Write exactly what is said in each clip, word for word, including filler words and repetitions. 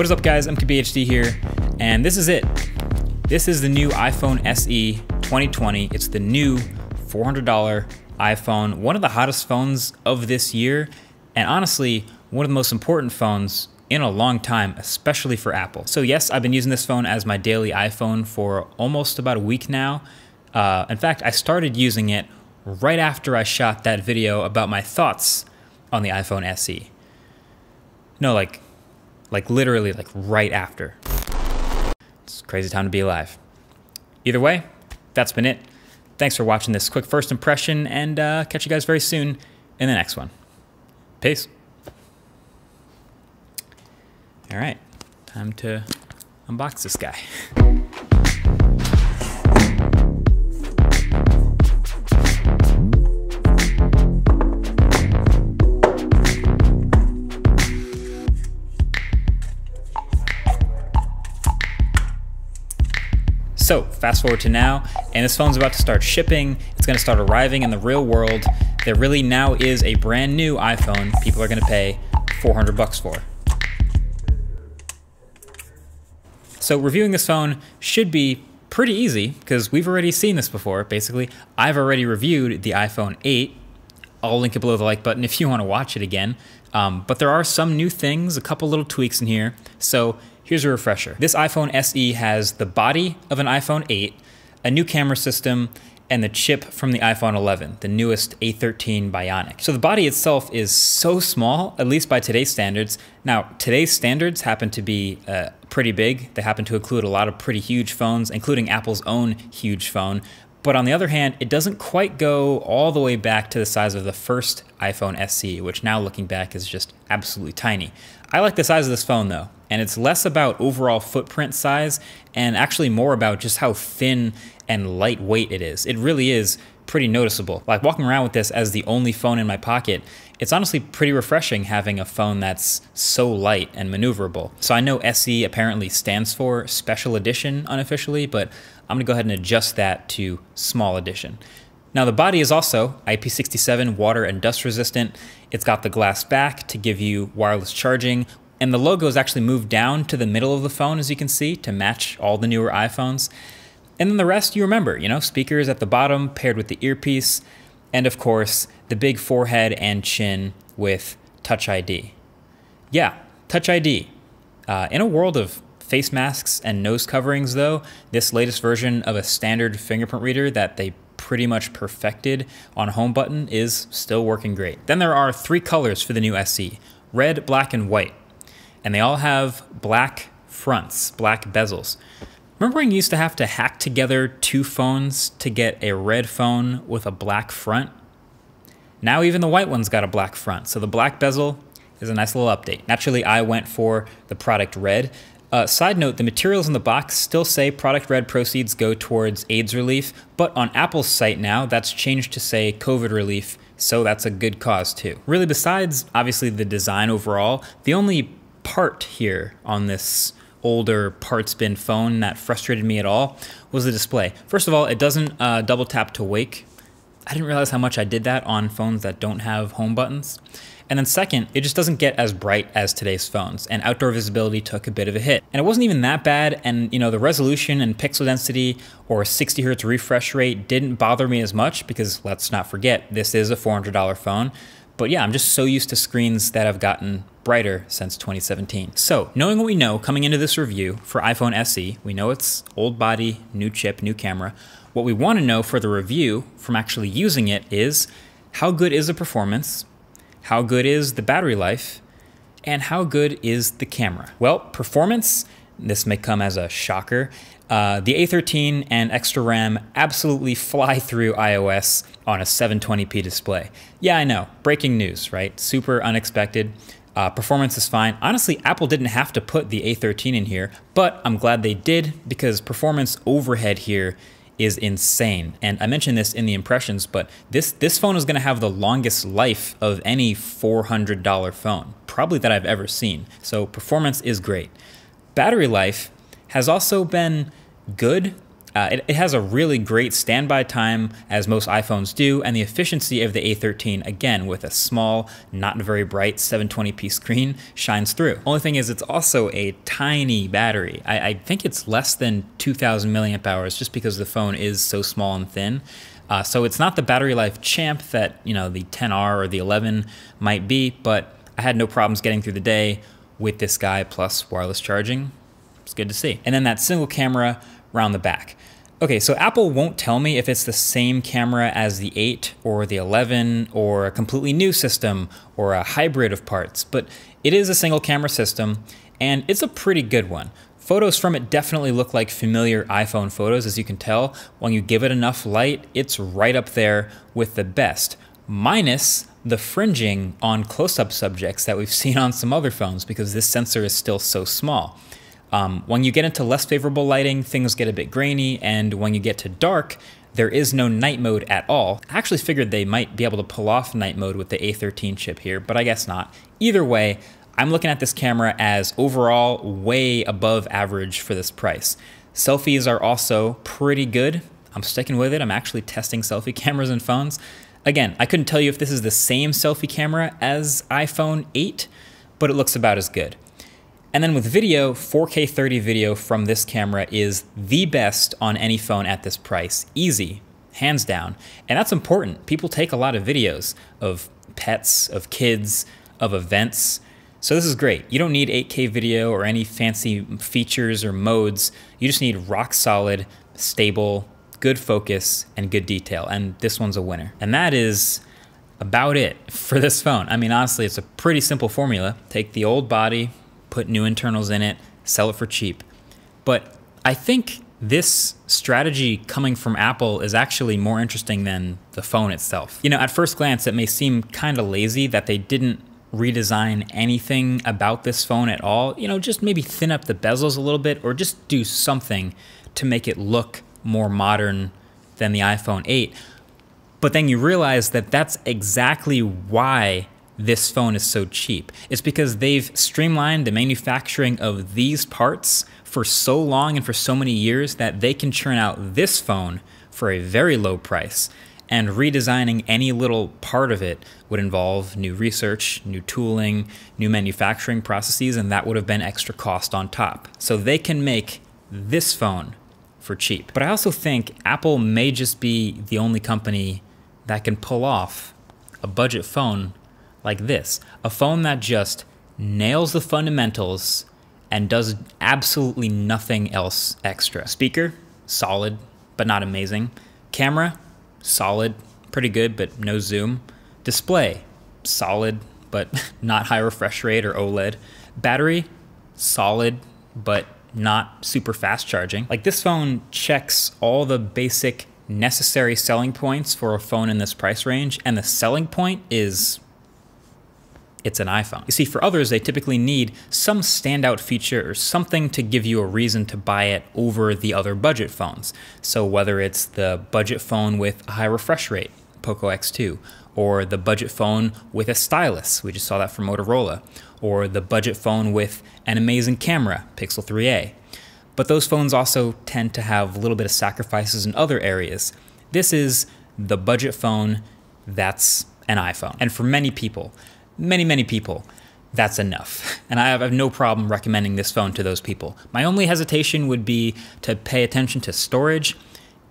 What is up, guys? M K B H D here, and this is it. This is the new iPhone S E twenty twenty. It's the new four hundred dollar iPhone, one of the hottest phones of this year, and honestly, one of the most important phones in a long time, especially for Apple. So yes, I've been using this phone as my daily iPhone for almost about a week now. Uh, in fact, I started using it right after I shot that video about my thoughts on the iPhone S E. No, like... Like literally, like right after. It's a crazy time to be alive. Either way, that's been it. Thanks for watching this quick first impression, and uh, catch you guys very soon in the next one. Peace. All right, time to unbox this guy. So fast forward to now, and this phone's about to start shipping. It's gonna start arriving in the real world. There really now is a brand new iPhone people are gonna pay four hundred bucks for. So reviewing this phone should be pretty easy because we've already seen this before. Basically, I've already reviewed the iPhone eight. I'll link it below the like button if you wanna watch it again. Um, but there are some new things, a couple little tweaks in here. So here's a refresher. This iPhone S E has the body of an iPhone eight, a new camera system, and the chip from the iPhone eleven, the newest A thirteen Bionic. So the body itself is so small, at least by today's standards. Now, today's standards happen to be uh, pretty big. They happen to include a lot of pretty huge phones, including Apple's own huge phone. But on the other hand, it doesn't quite go all the way back to the size of the first iPhone S E, which now looking back is just absolutely tiny. I like the size of this phone though, and it's less about overall footprint size and actually more about just how thin and lightweight it is. It really is pretty noticeable. Like walking around with this as the only phone in my pocket, it's honestly pretty refreshing having a phone that's so light and maneuverable. So I know S E apparently stands for Special Edition unofficially, but I'm gonna go ahead and adjust that to Small Edition. Now the body is also I P sixty-seven water and dust resistant. It's got the glass back to give you wireless charging, and the logo is actually moved down to the middle of the phone, as you can see, to match all the newer iPhones. And then the rest you remember, you know, speakers at the bottom paired with the earpiece, and of course, the big forehead and chin with Touch I D. Yeah, Touch I D. Uh, in a world of face masks and nose coverings though, this latest version of a standard fingerprint reader that they pretty much perfected on home button is still working great. Then there are three colors for the new S E, red, black, and white. And they all have black fronts, black bezels. Remember when you used to have to hack together two phones to get a red phone with a black front? Now even the white one's got a black front, so the black bezel is a nice little update. Naturally, I went for the Product Red. Uh, side note, the materials in the box still say Product Red proceeds go towards AIDS relief, but on Apple's site now, that's changed to say COVID relief, so that's a good cause too. Really, besides obviously the design overall, the only part here on this older parts bin phone that frustrated me at all was the display. First of all, it doesn't uh, double tap to wake. I didn't realize how much I did that on phones that don't have home buttons. And then second, it just doesn't get as bright as today's phones, and outdoor visibility took a bit of a hit. And it wasn't even that bad, and you know, the resolution and pixel density or sixty hertz refresh rate didn't bother me as much because let's not forget, this is a four hundred dollar phone. But yeah, I'm just so used to screens that have gotten brighter since twenty seventeen. So knowing what we know coming into this review for iPhone S E, we know it's old body, new chip, new camera. What we want to know for the review from actually using it is how good is the performance, how good is the battery life, and how good is the camera? Well, performance, this may come as a shocker. Uh, the A thirteen and extra RAM absolutely fly through iOS on a seven twenty p display. Yeah, I know, breaking news, right? Super unexpected. Uh, performance is fine. Honestly, Apple didn't have to put the A thirteen in here, but I'm glad they did because performance overhead here is insane. And I mentioned this in the impressions, but this, this phone is gonna have the longest life of any four hundred dollar phone, probably that I've ever seen. So performance is great. Battery life has also been good. Uh, it, it has a really great standby time, as most iPhones do, and the efficiency of the A thirteen, again, with a small, not very bright seven twenty p screen, shines through. Only thing is, it's also a tiny battery. I, I think it's less than two thousand milliamp hours, just because the phone is so small and thin. Uh, so it's not the battery life champ that, you know, the ten R or the eleven might be, but I had no problems getting through the day with this guy, plus wireless charging. It's good to see. And then that single camera round the back. Okay, so Apple won't tell me if it's the same camera as the eight or the eleven or a completely new system or a hybrid of parts, but it is a single camera system and it's a pretty good one. Photos from it definitely look like familiar iPhone photos, as you can tell. When you give it enough light, it's right up there with the best, minus the fringing on close-up subjects that we've seen on some other phones, because this sensor is still so small. Um, when you get into less favorable lighting, things get a bit grainy, and when you get to dark, there is no night mode at all. I actually figured they might be able to pull off night mode with the A thirteen chip here, but I guess not. Either way, I'm looking at this camera as overall way above average for this price. Selfies are also pretty good. I'm sticking with it. I'm actually testing selfie cameras and phones. Again, I couldn't tell you if this is the same selfie camera as iPhone eight, but it looks about as good. And then with video, four K thirty video from this camera is the best on any phone at this price. Easy, hands down. And that's important. People take a lot of videos of pets, of kids, of events. So this is great. You don't need eight K video or any fancy features or modes. You just need rock solid, stable, good focus, and good detail. And this one's a winner. And that is about it for this phone. I mean, honestly, it's a pretty simple formula. Take the old body, put new internals in it, sell it for cheap. But I think this strategy coming from Apple is actually more interesting than the phone itself. You know, at first glance, it may seem kind of lazy that they didn't redesign anything about this phone at all. You know, just maybe thin up the bezels a little bit or just do something to make it look more modern than the iPhone eight. But then you realize that that's exactly why this phone is so cheap. It's because they've streamlined the manufacturing of these parts for so long and for so many years that they can churn out this phone for a very low price. And redesigning any little part of it would involve new research, new tooling, new manufacturing processes, and that would have been extra cost on top. So they can make this phone for cheap. But I also think Apple may just be the only company that can pull off a budget phone like this, a phone that just nails the fundamentals and does absolutely nothing else extra. Speaker, solid, but not amazing. Camera, solid, pretty good, but no zoom. Display, solid, but not high refresh rate or OLED. Battery, solid, but not super fast charging. Like, this phone checks all the basic necessary selling points for a phone in this price range, and the selling point is it's an iPhone. You see, for others, they typically need some standout feature or something to give you a reason to buy it over the other budget phones. So whether it's the budget phone with a high refresh rate, Poco X two, or the budget phone with a stylus, we just saw that from Motorola, or the budget phone with an amazing camera, Pixel three A. But those phones also tend to have a little bit of sacrifices in other areas. This is the budget phone that's an iPhone. And for many people, Many, many people, that's enough. And I have, I have no problem recommending this phone to those people. My only hesitation would be to pay attention to storage.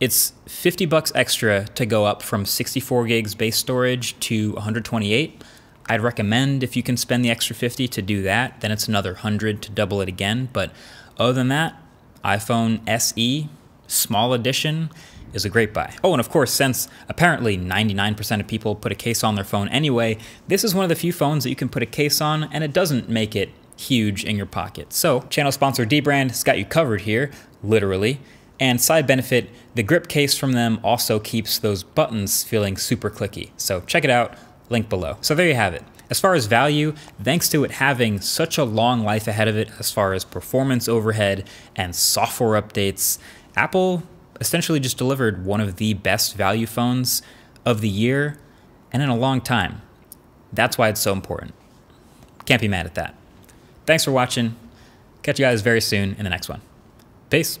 It's fifty bucks extra to go up from sixty-four gigs base storage to one hundred twenty-eight. I'd recommend if you can spend the extra fifty to do that, then it's another one hundred to double it again. But other than that, iPhone S E, small edition, is a great buy. Oh, and of course, since apparently ninety-nine percent of people put a case on their phone anyway, this is one of the few phones that you can put a case on and it doesn't make it huge in your pocket. So channel sponsor dbrand got you covered here, literally. And side benefit, the grip case from them also keeps those buttons feeling super clicky. So check it out, link below. So there you have it. As far as value, thanks to it having such a long life ahead of it as far as performance overhead and software updates, Apple essentially just delivered one of the best value phones of the year and in a long time. That's why it's so important. Can't be mad at that. Thanks for watching. Catch you guys very soon in the next one. Peace.